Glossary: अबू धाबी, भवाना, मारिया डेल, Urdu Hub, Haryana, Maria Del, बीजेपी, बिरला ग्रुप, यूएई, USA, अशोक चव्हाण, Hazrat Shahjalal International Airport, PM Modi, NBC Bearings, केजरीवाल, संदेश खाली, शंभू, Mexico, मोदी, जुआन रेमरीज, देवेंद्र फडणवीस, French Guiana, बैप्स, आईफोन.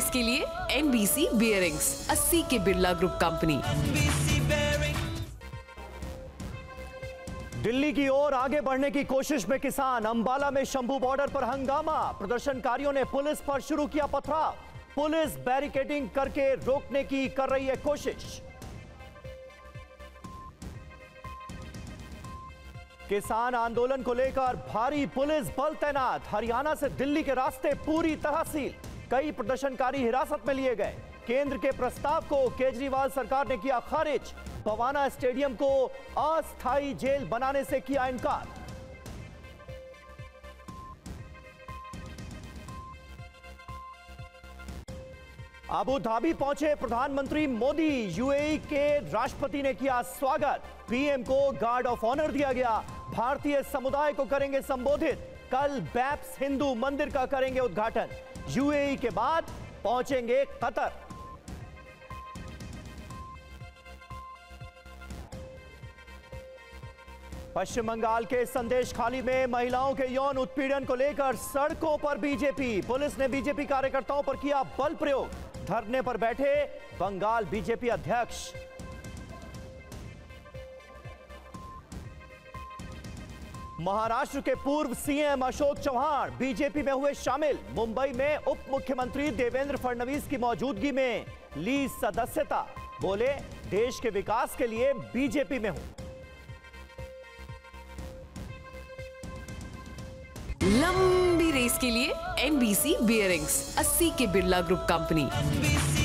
Berries के लिए NBC Bearings 80 के बिरला ग्रुप कंपनी। दिल्ली की ओर आगे बढ़ने की कोशिश में किसान, अंबाला में शंभू बॉर्डर पर हंगामा, प्रदर्शनकारियों ने पुलिस पर शुरू किया पथराव, पुलिस बैरिकेडिंग करके रोकने की कर रही है कोशिश। किसान आंदोलन को लेकर भारी पुलिस बल तैनात, हरियाणा से दिल्ली के रास्ते पूरी तरह सील, कई प्रदर्शनकारी हिरासत में लिए गए। केंद्र के प्रस्ताव को केजरीवाल सरकार ने किया खारिज, भवाना स्टेडियम को अस्थायी जेल बनाने से किया इनकार। अबू धाबी पहुंचे प्रधानमंत्री मोदी, यूएई के राष्ट्रपति ने किया स्वागत, पीएम को गार्ड ऑफ ऑनर दिया गया, भारतीय समुदाय को करेंगे संबोधित, कल बैप्स हिंदू मंदिर का करेंगे उद्घाटन, यूएई के बाद पहुंचेंगे कतर। पश्चिम बंगाल के संदेश खाली में महिलाओं के यौन उत्पीड़न को लेकर सड़कों पर बीजेपी, पुलिस ने बीजेपी कार्यकर्ताओं पर किया बल प्रयोग, धरने पर बैठे बंगाल बीजेपी अध्यक्ष। महाराष्ट्र के पूर्व सीएम अशोक चव्हाण बीजेपी में हुए शामिल, मुंबई में उप मुख्यमंत्री देवेंद्र फडणवीस की मौजूदगी में ली सदस्यता, बोले देश के विकास के लिए बीजेपी में हूं। लंबी रेस के लिए NBC Bearings 80 के बिरला ग्रुप कंपनी।